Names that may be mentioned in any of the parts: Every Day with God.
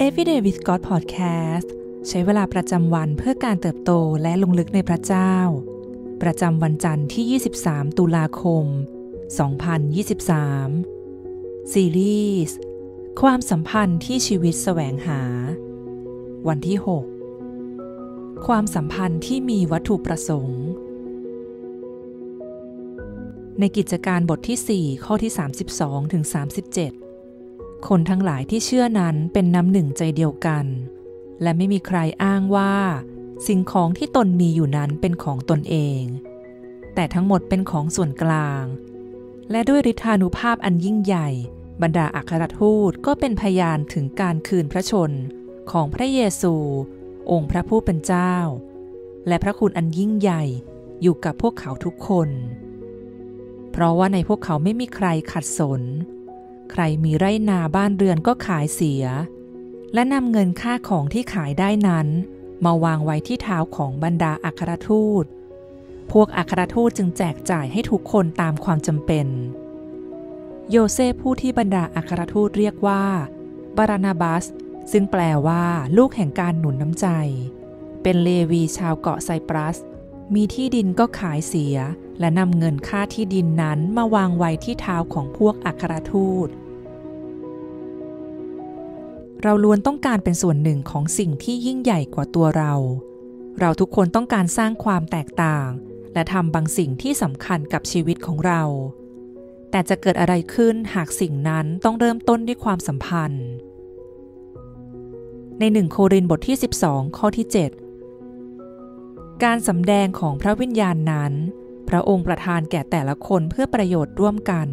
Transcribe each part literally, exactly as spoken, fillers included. Every Day with God Podcast ใช้เวลาประจำวันเพื่อการเติบโตและลงลึกในพระเจ้าประจำวันจันทร์ที่ยี่สิบสามตุลาคมสองพันยี่สิบสามซีรีส์ความสัมพันธ์ที่ชีวิตแสวงหาวันที่หกความสัมพันธ์ที่มีวัตถุประสงค์ในกิจการบทที่สี่ข้อที่สามสิบสองถึงสามสิบเจ็ดคนทั้งหลายที่เชื่อนั้นเป็นน้ำหนึ่งใจเดียวกันและไม่มีใครอ้างว่าสิ่งของที่ตนมีอยู่นั้นเป็นของตนเองแต่ทั้งหมดเป็นของส่วนกลางและด้วยฤทธานุภาพอันยิ่งใหญ่บรรดาอัครทูตก็เป็นพยานถึงการคืนพระชนของพระเยซูองค์พระผู้เป็นเจ้าและพระคุณอันยิ่งใหญ่อยู่กับพวกเขาทุกคนเพราะว่าในพวกเขาไม่มีใครขัดสนใครมีไร่นาบ้านเรือนก็ขายเสียและนำเงินค่าของที่ขายได้นั้นมาวางไว้ที่เท้าของบรรดาอัครทูตพวกอัครทูตจึงแจกจ่ายให้ทุกคนตามความจำเป็นโยเซฟผู้ที่บรรดาอัครทูตเรียกว่าบารานาบัสซึ่งแปลว่าลูกแห่งการหนุนน้ำใจเป็นเลวีชาวเกาะไซปรัสมีที่ดินก็ขายเสียและนำเงินค่าที่ดินนั้นมาวางไว้ที่เท้าของพวกอัครทูตเราล้วนต้องการเป็นส่วนหนึ่งของสิ่งที่ยิ่งใหญ่กว่าตัวเราเราทุกคนต้องการสร้างความแตกต่างและทำบางสิ่งที่สำคัญกับชีวิตของเราแต่จะเกิดอะไรขึ้นหากสิ่งนั้นต้องเริ่มต้นด้วยความสัมพันธ์ในหนึ่งโครินธ์บทที่สิบสองข้อที่เจ็ดการสำแดงของพระวิญญาณนั้นพระองค์ประทานแก่แต่ละคนเพื่อประโยชน์ร่วมกัน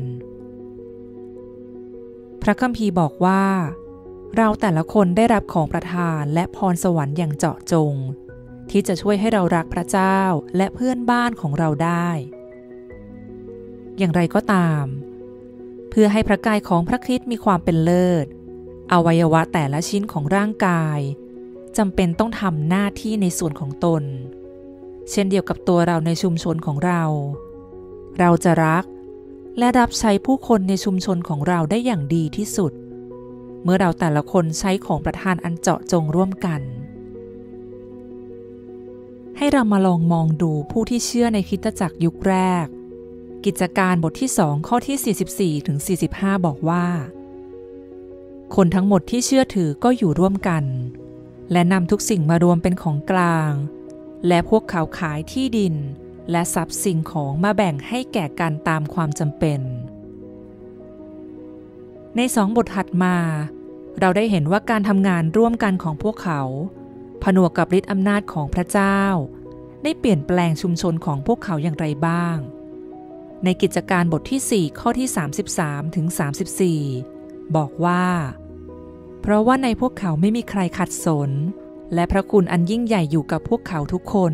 พระคัมภีร์บอกว่าเราแต่ละคนได้รับของประทานและพรสวรรค์อย่างเจาะจงที่จะช่วยให้เรารักพระเจ้าและเพื่อนบ้านของเราได้อย่างไรก็ตามเพื่อให้พระกายของพระคริสต์มีความเป็นเลิศอวัยวะแต่ละชิ้นของร่างกายจำเป็นต้องทำหน้าที่ในส่วนของตนเช่นเดียวกับตัวเราในชุมชนของเราเราจะรักและรับใช้ผู้คนในชุมชนของเราได้อย่างดีที่สุดเมื่อเราแต่ละคนใช้ของประทานอันเจาะจงร่วมกันให้เรามาลองมองดูผู้ที่เชื่อในคริสตจักรยุคแรกกิจการบทที่สองข้อที่สี่สิบสี่ถึงสี่สิบห้าบอกว่าคนทั้งหมดที่เชื่อถือก็อยู่ร่วมกันและนำทุกสิ่งมารวมเป็นของกลางและพวกเขาขายที่ดินและทรัพย์สิ่งของมาแบ่งให้แก่กันตามความจำเป็นในสองบทถัดมาเราได้เห็นว่าการทำงานร่วมกันของพวกเขาผนวกกับฤทธิอำนาจของพระเจ้าได้เปลี่ยนแปลงชุมชนของพวกเขาอย่างไรบ้างในกิจการบทที่สี่ข้อที่สามสิบสามถึงสามสิบสี่บอกว่าเพราะว่าในพวกเขาไม่มีใครขัดสนและพระคุณอันยิ่งใหญ่อยู่กับพวกเขาทุกคน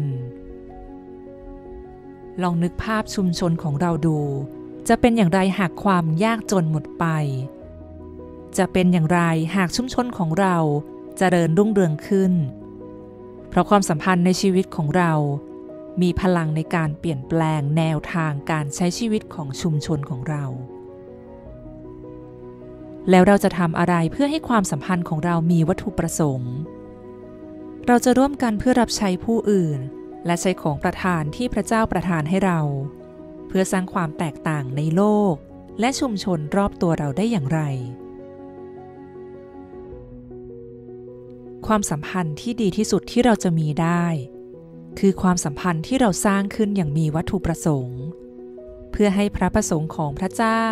ลองนึกภาพชุมชนของเราดูจะเป็นอย่างไรหากความยากจนหมดไปจะเป็นอย่างไรหากชุมชนของเราเจริญรุ่งเรืองขึ้นเพราะความสัมพันธ์ในชีวิตของเรามีพลังในการเปลี่ยนแปลงแนวทางการใช้ชีวิตของชุมชนของเราแล้วเราจะทำอะไรเพื่อให้ความสัมพันธ์ของเรามีวัตถุประสงค์เราจะร่วมกันเพื่อรับใช้ผู้อื่นและใช้ของประทานที่พระเจ้าประทานให้เราเพื่อสร้างความแตกต่างในโลกและชุมชนรอบตัวเราได้อย่างไรความสัมพันธ์ที่ดีที่สุดที่เราจะมีได้คือความสัมพันธ์ที่เราสร้างขึ้นอย่างมีวัตถุประสงค์เพื่อให้พระประสงค์ของพระเจ้า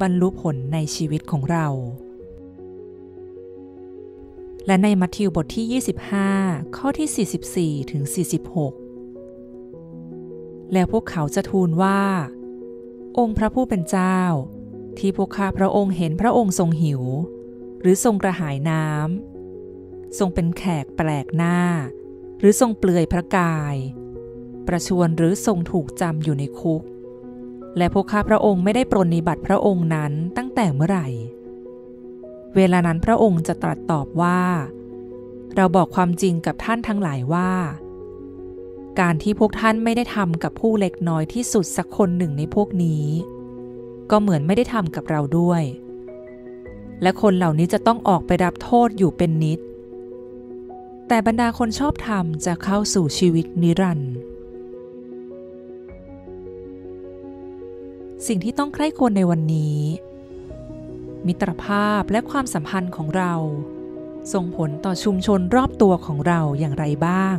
บรรลุผลในชีวิตของเราและในมัทธิวบทที่ยี่สิบห้าข้อที่สี่สิบสี่ถึงสี่สิบหกแล้วพวกเขาจะทูลว่าองค์พระผู้เป็นเจ้าที่พวกข้าพระองค์เห็นพระองค์ทรงหิวหรือทรงกระหายน้ำทรงเป็นแขกแปลกหน้าหรือทรงเปลือยพระกายประชวรหรือทรงถูกจำอยู่ในคุกและพวกข้าพระองค์ไม่ได้ปรนนิบัติพระองค์นั้นตั้งแต่เมื่อไหร่เวลานั้นพระองค์จะตรัสตอบว่าเราบอกความจริงกับท่านทั้งหลายว่าการที่พวกท่านไม่ได้ทำกับผู้เล็กน้อยที่สุดสักคนหนึ่งในพวกนี้ก็เหมือนไม่ได้ทำกับเราด้วย และคนเหล่านี้จะต้องออกไปรับโทษอยู่เป็นนิจแต่บรรดาคนชอบธรรมจะเข้าสู่ชีวิตนิรันดร์สิ่งที่ต้องใคร่ควรในวันนี้มิตรภาพและความสัมพันธ์ของเราส่งผลต่อชุมชนรอบตัวของเราอย่างไรบ้าง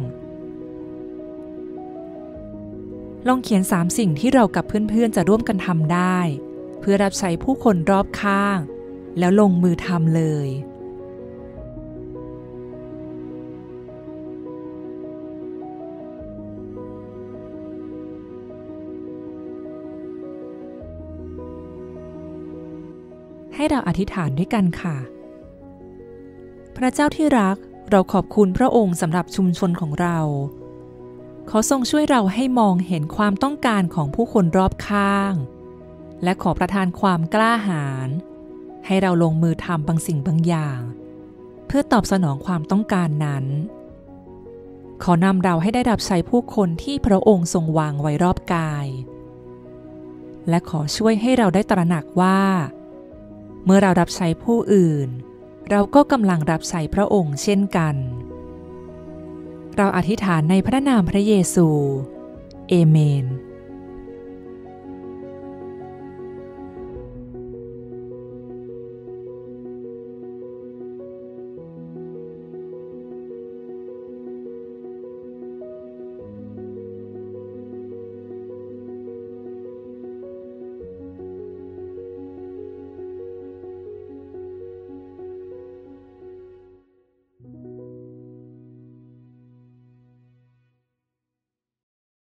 ลองเขียนสามสิ่งที่เรากับเพื่อนๆจะร่วมกันทำได้เพื่อรับใช้ผู้คนรอบข้างแล้วลงมือทำเลยให้เราอธิษฐานด้วยกันค่ะพระเจ้าที่รักเราขอบคุณพระองค์สำหรับชุมชนของเราขอทรงช่วยเราให้มองเห็นความต้องการของผู้คนรอบข้างและขอประทานความกล้าหาญให้เราลงมือทำบางสิ่งบางอย่างเพื่อตอบสนองความต้องการนั้นขอนำเราให้ได้รับใช้ผู้คนที่พระองค์ทรงวางไว้รอบกายและขอช่วยให้เราได้ตระหนักว่าเมื่อเรารับใช้ผู้อื่นเราก็กำลังรับใช้พระองค์เช่นกันเราอธิษฐานในพระนามพระเยซูเอเมน